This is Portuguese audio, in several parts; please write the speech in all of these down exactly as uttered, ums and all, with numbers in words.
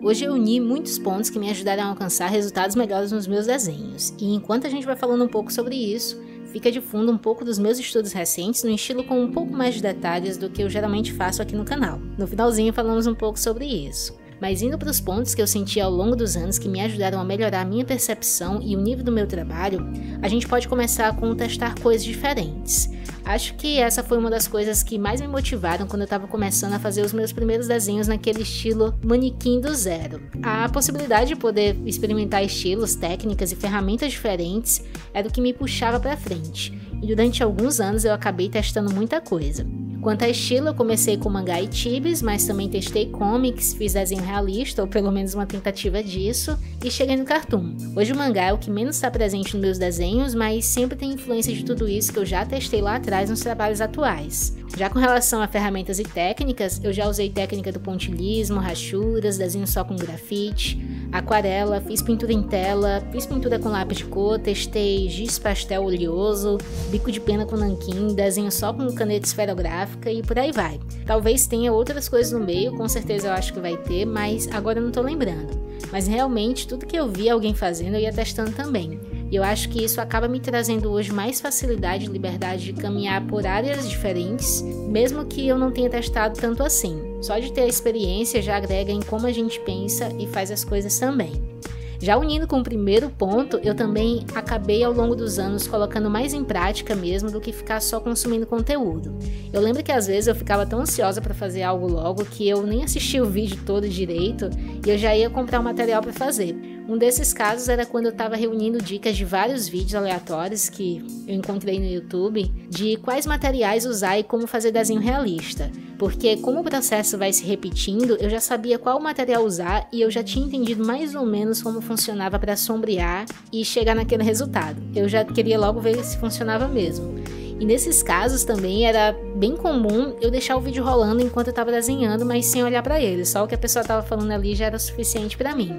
Hoje eu uni muitos pontos que me ajudaram a alcançar resultados melhores nos meus desenhos, e enquanto a gente vai falando um pouco sobre isso, fica de fundo um pouco dos meus estudos recentes no estilo com um pouco mais de detalhes do que eu geralmente faço aqui no canal. No finalzinho falamos um pouco sobre isso. Mas indo para os pontos que eu senti ao longo dos anos que me ajudaram a melhorar a minha percepção e o nível do meu trabalho, a gente pode começar com testar coisas diferentes. Acho que essa foi uma das coisas que mais me motivaram quando eu estava começando a fazer os meus primeiros desenhos naquele estilo manequim do zero. A possibilidade de poder experimentar estilos, técnicas e ferramentas diferentes era o que me puxava para frente, e durante alguns anos eu acabei testando muita coisa. Quanto a estilo, eu comecei com mangá e tibis, mas também testei comics, fiz desenho realista, ou pelo menos uma tentativa disso, e cheguei no cartoon. Hoje o mangá é o que menos está presente nos meus desenhos, mas sempre tem influência de tudo isso que eu já testei lá atrás nos trabalhos atuais. Já com relação a ferramentas e técnicas, eu já usei técnica do pontilhismo, rachuras, desenho só com grafite, aquarela, fiz pintura em tela, fiz pintura com lápis de cor, testei giz pastel oleoso, bico de pena com nanquim, desenho só com caneta esferográfica e por aí vai. Talvez tenha outras coisas no meio, com certeza eu acho que vai ter, mas agora eu não tô lembrando. Mas realmente tudo que eu via alguém fazendo eu ia testando também. E eu acho que isso acaba me trazendo hoje mais facilidade e liberdade de caminhar por áreas diferentes, mesmo que eu não tenha testado tanto assim. Só de ter a experiência já agrega em como a gente pensa e faz as coisas também. Já unindo com o primeiro ponto, eu também acabei ao longo dos anos colocando mais em prática mesmo do que ficar só consumindo conteúdo. Eu lembro que às vezes eu ficava tão ansiosa para fazer algo logo que eu nem assistia o vídeo todo direito e eu já ia comprar o material para fazer. Um desses casos era quando eu estava reunindo dicas de vários vídeos aleatórios que eu encontrei no YouTube de quais materiais usar e como fazer desenho realista, porque como o processo vai se repetindo, eu já sabia qual material usar e eu já tinha entendido mais ou menos como funcionava para sombrear e chegar naquele resultado. Eu já queria logo ver se funcionava mesmo. E nesses casos também era bem comum eu deixar o vídeo rolando enquanto eu estava desenhando, mas sem olhar para ele, só o que a pessoa estava falando ali já era suficiente para mim.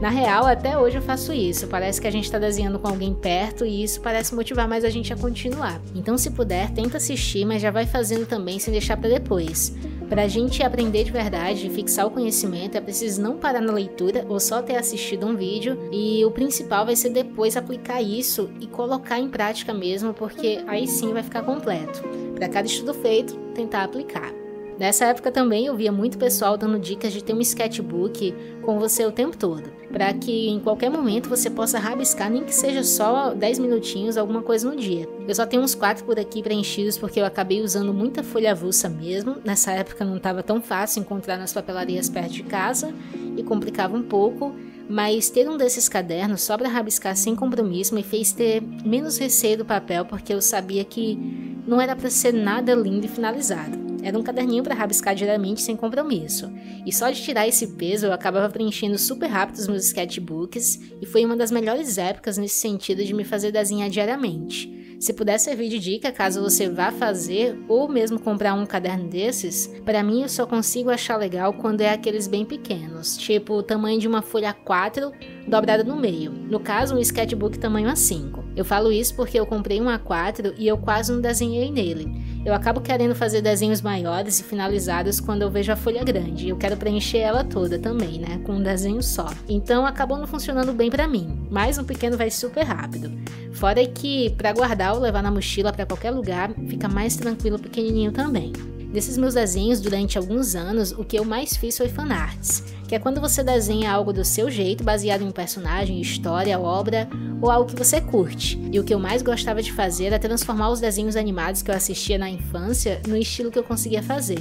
Na real, até hoje eu faço isso, parece que a gente está desenhando com alguém perto e isso parece motivar mais a gente a continuar. Então se puder, tenta assistir, mas já vai fazendo também sem deixar para depois. Pra gente aprender de verdade e fixar o conhecimento, é preciso não parar na leitura ou só ter assistido um vídeo, e o principal vai ser depois aplicar isso e colocar em prática mesmo, porque aí sim vai ficar completo. Para cada estudo feito, tentar aplicar. Nessa época também eu via muito pessoal dando dicas de ter um sketchbook com você o tempo todo, para que em qualquer momento você possa rabiscar, nem que seja só dez minutinhos, alguma coisa no dia. Eu só tenho uns quatro por aqui preenchidos porque eu acabei usando muita folha avulsa mesmo, nessa época não estava tão fácil encontrar nas papelarias perto de casa e complicava um pouco, mas ter um desses cadernos só para rabiscar sem compromisso me fez ter menos receio do papel, porque eu sabia que não era para ser nada lindo e finalizado. Era um caderninho para rabiscar diariamente sem compromisso. E só de tirar esse peso eu acabava preenchendo super rápido os meus sketchbooks, e foi uma das melhores épocas nesse sentido de me fazer desenhar diariamente. Se puder servir de dica caso você vá fazer ou mesmo comprar um caderno desses, para mim eu só consigo achar legal quando é aqueles bem pequenos, tipo o tamanho de uma folha A quatro dobrada no meio, no caso um sketchbook tamanho A cinco. Eu falo isso porque eu comprei um A quatro e eu quase não desenhei nele. Eu acabo querendo fazer desenhos maiores e finalizados quando eu vejo a folha grande. Eu quero preencher ela toda também, né? Com um desenho só. Então acabou não funcionando bem pra mim. Mas um pequeno vai super rápido. Fora que pra guardar ou levar na mochila pra qualquer lugar, fica mais tranquilo pequenininho também. Desses meus desenhos, durante alguns anos, o que eu mais fiz foi fanarts, que é quando você desenha algo do seu jeito, baseado em um personagem, história, obra ou algo que você curte. E o que eu mais gostava de fazer era transformar os desenhos animados que eu assistia na infância no estilo que eu conseguia fazer.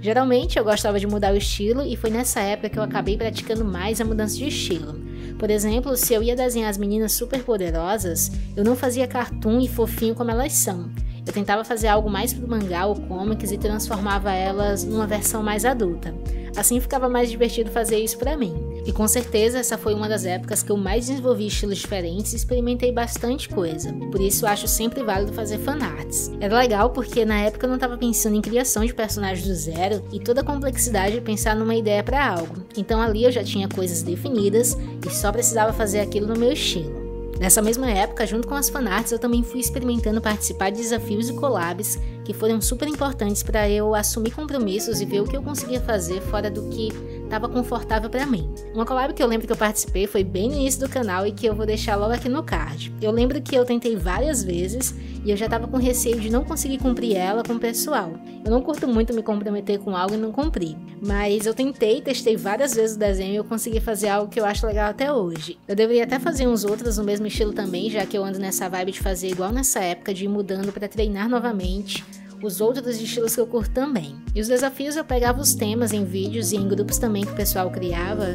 Geralmente eu gostava de mudar o estilo e foi nessa época que eu acabei praticando mais a mudança de estilo. Por exemplo, se eu ia desenhar as meninas superpoderosas, eu não fazia cartoon e fofinho como elas são. Eu tentava fazer algo mais pro mangá ou comics e transformava elas numa versão mais adulta. Assim ficava mais divertido fazer isso pra mim. E com certeza essa foi uma das épocas que eu mais desenvolvi estilos diferentes e experimentei bastante coisa. Por isso acho sempre válido fazer fanarts. Era legal porque na época eu não estava pensando em criação de personagens do zero e toda a complexidade de pensar numa ideia pra algo. Então ali eu já tinha coisas definidas e só precisava fazer aquilo no meu estilo. Nessa mesma época, junto com as fanarts, eu também fui experimentando participar de desafios e collabs que foram super importantes para eu assumir compromissos e ver o que eu conseguia fazer fora do que tava confortável pra mim. Uma collab que eu lembro que eu participei foi bem no início do canal e que eu vou deixar logo aqui no card. Eu lembro que eu tentei várias vezes e eu já tava com receio de não conseguir cumprir ela com o pessoal. Eu não curto muito me comprometer com algo e não cumprir, mas eu tentei, testei várias vezes o desenho e eu consegui fazer algo que eu acho legal até hoje. Eu deveria até fazer uns outros no mesmo estilo também, já que eu ando nessa vibe de fazer igual nessa época, de ir mudando pra treinar novamente os outros estilos que eu curto também. E os desafios eu pegava os temas em vídeos e em grupos também que o pessoal criava,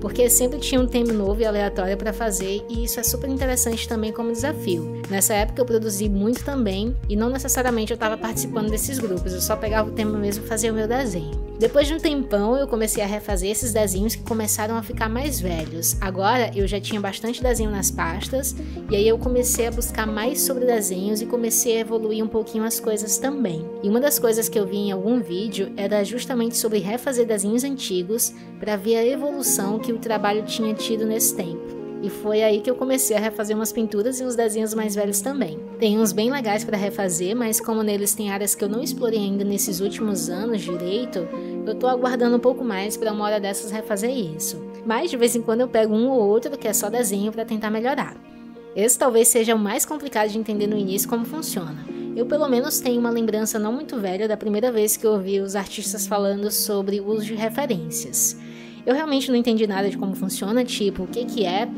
porque sempre tinha um tema novo e aleatório para fazer, e isso é super interessante também como desafio. Nessa época eu produzi muito também, e não necessariamente eu estava participando desses grupos, eu só pegava o tema mesmo e fazia o meu desenho. Depois de um tempão, eu comecei a refazer esses desenhos que começaram a ficar mais velhos. Agora, eu já tinha bastante desenho nas pastas, e aí eu comecei a buscar mais sobre desenhos e comecei a evoluir um pouquinho as coisas também. E uma das coisas que eu vi em algum vídeo era justamente sobre refazer desenhos antigos para ver a evolução que o trabalho tinha tido nesse tempo. E foi aí que eu comecei a refazer umas pinturas e uns desenhos mais velhos também. Tem uns bem legais para refazer, mas como neles tem áreas que eu não explorei ainda nesses últimos anos direito, eu tô aguardando um pouco mais para uma hora dessas refazer isso. Mas de vez em quando eu pego um ou outro que é só desenho para tentar melhorar. Esse talvez seja o mais complicado de entender no início como funciona. Eu pelo menos tenho uma lembrança não muito velha da primeira vez que eu ouvi os artistas falando sobre o uso de referências. Eu realmente não entendi nada de como funciona, tipo, o que que é,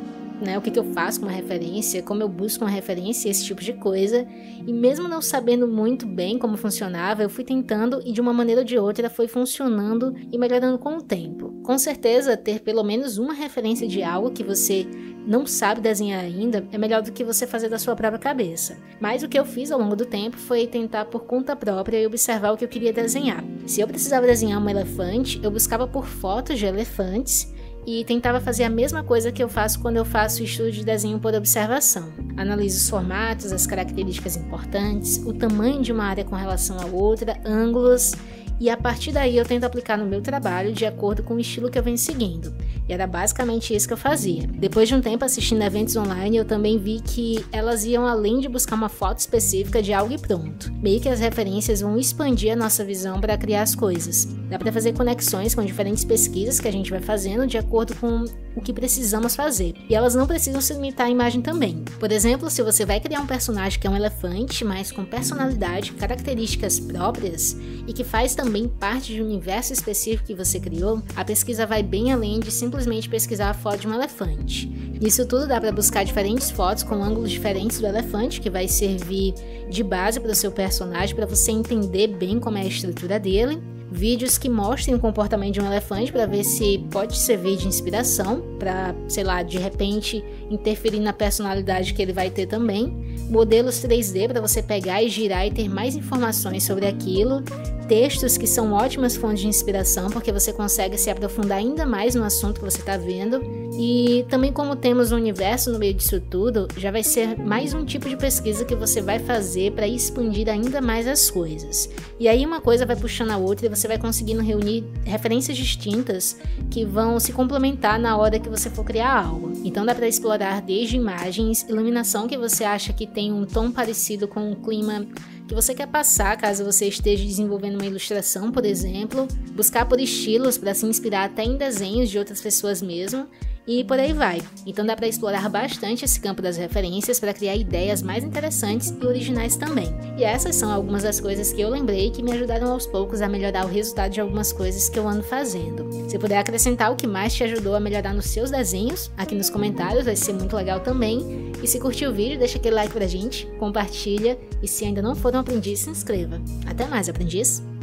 né, o que que eu faço com uma referência, como eu busco uma referência, esse tipo de coisa. E mesmo não sabendo muito bem como funcionava, eu fui tentando e de uma maneira ou de outra foi funcionando e melhorando com o tempo. Com certeza, ter pelo menos uma referência de algo que você não sabe desenhar ainda é melhor do que você fazer da sua própria cabeça. Mas o que eu fiz ao longo do tempo foi tentar por conta própria e observar o que eu queria desenhar. Se eu precisava desenhar um elefante, eu buscava por fotos de elefantes e tentava fazer a mesma coisa que eu faço quando eu faço estudo de desenho por observação. Analiso os formatos, as características importantes, o tamanho de uma área com relação à outra, ângulos, e a partir daí eu tento aplicar no meu trabalho de acordo com o estilo que eu venho seguindo. E era basicamente isso que eu fazia. Depois de um tempo assistindo eventos online, eu também vi que elas iam além de buscar uma foto específica de algo e pronto. Meio que as referências vão expandir a nossa visão para criar as coisas. Dá para fazer conexões com diferentes pesquisas que a gente vai fazendo de acordo com o que precisamos fazer. E elas não precisam se limitar à imagem também. Por exemplo, se você vai criar um personagem que é um elefante, mas com personalidade, características próprias e que faz também parte de um universo específico que você criou, a pesquisa vai bem além de simplesmente pesquisar a foto de um elefante. Isso tudo dá para buscar diferentes fotos com ângulos diferentes do elefante, que vai servir de base para o seu personagem, para você entender bem como é a estrutura dele. Vídeos que mostrem o comportamento de um elefante para ver se pode servir de inspiração, para, sei lá, de repente interferir na personalidade que ele vai ter também. Modelos três D para você pegar e girar e ter mais informações sobre aquilo. Textos que são ótimas fontes de inspiração, porque você consegue se aprofundar ainda mais no assunto que você está vendo. E também, como temos o universo no meio disso tudo, já vai ser mais um tipo de pesquisa que você vai fazer para expandir ainda mais as coisas. E aí uma coisa vai puxando a outra e você vai conseguindo reunir referências distintas que vão se complementar na hora que você for criar algo. Então dá para explorar desde imagens, iluminação que você acha que tem um tom parecido com um clima que você quer passar caso você esteja desenvolvendo uma ilustração, por exemplo, buscar por estilos para se inspirar até em desenhos de outras pessoas mesmo, e por aí vai. Então dá para explorar bastante esse campo das referências para criar ideias mais interessantes e originais também. E essas são algumas das coisas que eu lembrei que me ajudaram aos poucos a melhorar o resultado de algumas coisas que eu ando fazendo. Se puder acrescentar o que mais te ajudou a melhorar nos seus desenhos, aqui nos comentários vai ser muito legal também. E se curtiu o vídeo, deixa aquele like pra gente, compartilha e se ainda não for um aprendiz, se inscreva. Até mais, aprendiz!